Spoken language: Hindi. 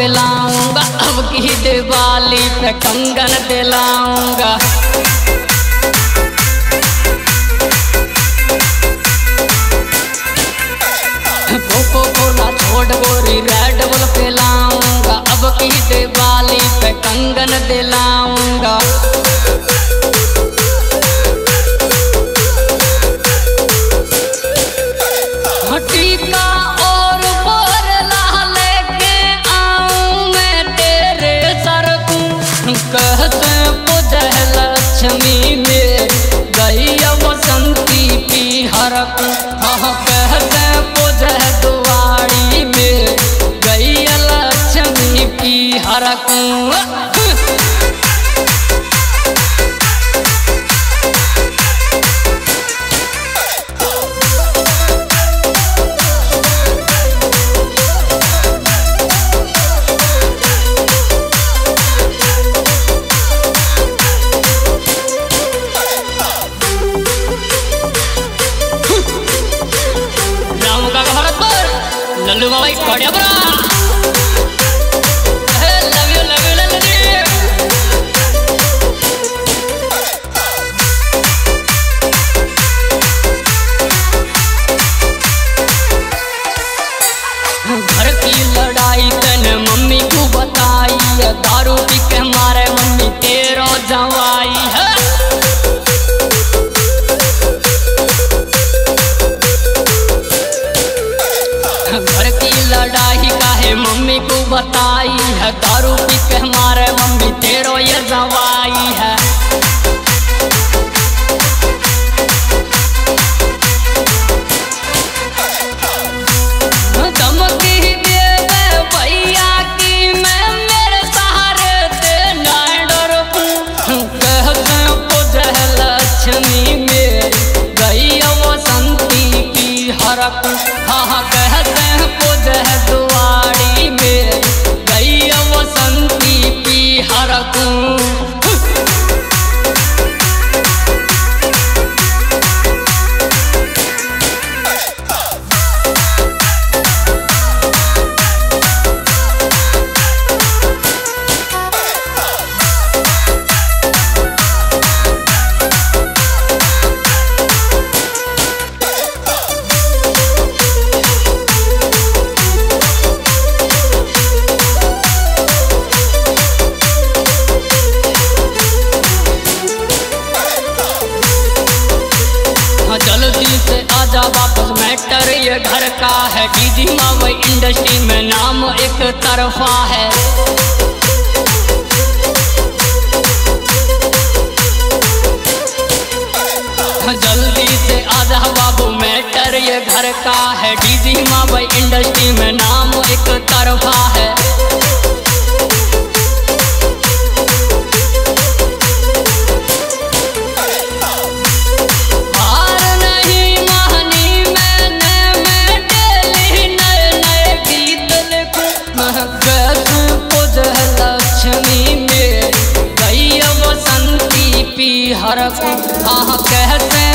दिलाऊंगा, अब की दिवाली पे कंगन दिलाऊंगा। कोको कोला छोड़ गोरी रेड बुल पिलाऊंगा, अब की दिवाली पे कंगन दिलाऊंगा। लक्ष्मी में गई बसंती पीहर कु, कहते पूजा दुआरी में गई लक्ष्मी पीहर कु। लल्लू मवाई बढ़िया बड़ा लव यू लल्लू। घर की लड़ाई तने मम्मी को बताई है, दारू पी के मारे मम्मी तेरो जवाई है। मम्मी को बताई है, दारू पी के हमारे मम्मी तेरो ये जवाई है। धमकी दे भैया की मैं मेरे सहारे ते ना डर पू, कहते पूजा लक्ष्मी में गई बसंती पीहर कु। हाँ कहते पूजा जल्दी से आजा वापस, मैटर ये घर का है। डीजी मावई इंडस्ट्री में नाम एक तरफा है। जल्दी से आजा बाबू, मैटर ये घर का है। डीजी मावई इंडस्ट्री में नाम एक तरफा है। पीहर कु कहते